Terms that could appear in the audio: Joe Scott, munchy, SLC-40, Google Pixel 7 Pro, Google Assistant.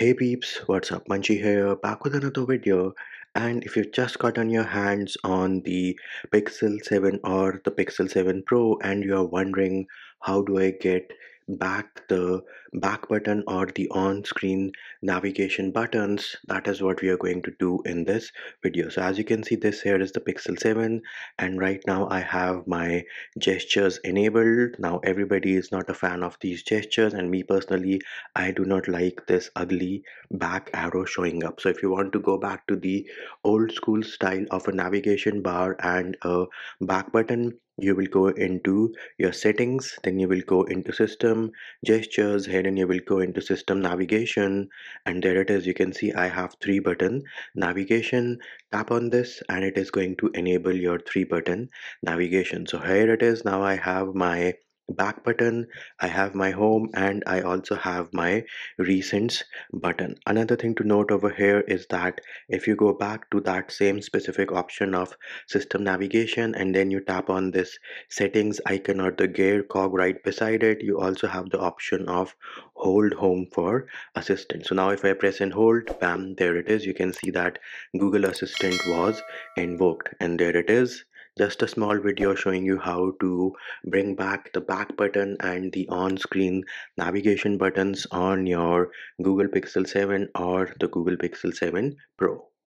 Hey peeps, what's up? Munchy here, back with another video. And if you've just gotten your hands on the Pixel 7 or the Pixel 7 Pro and you're wondering how do I get back the back button or the on-screen navigation buttons, that is what we are going to do in this video. So as you can see, this here is the Pixel 7 and right now I have my gestures enabled. Now everybody is not a fan of these gestures and me personally, I do not like this ugly back arrow showing up. So if you want to go back to the old school style of a navigation bar and a back button, you will go into your settings, then you will go into system gestures here and you will go into system navigation, and there it is. You can see I have 3-button navigation. Tap on this and it is going to enable your 3-button navigation. So here it is. Now I have my back button, I have my home, and I also have my recents button. Another thing to note over here is that if you go back to that same specific option of system navigation and then you tap on this settings icon or the gear cog right beside it, you also have the option of hold home for assistant. So now if I press and hold, bam, there it is. You can see that Google Assistant was invoked, and there it is. Just a small video showing you how to bring back the back button and the on-screen navigation buttons on your Google Pixel 7 or the Google Pixel 7 Pro.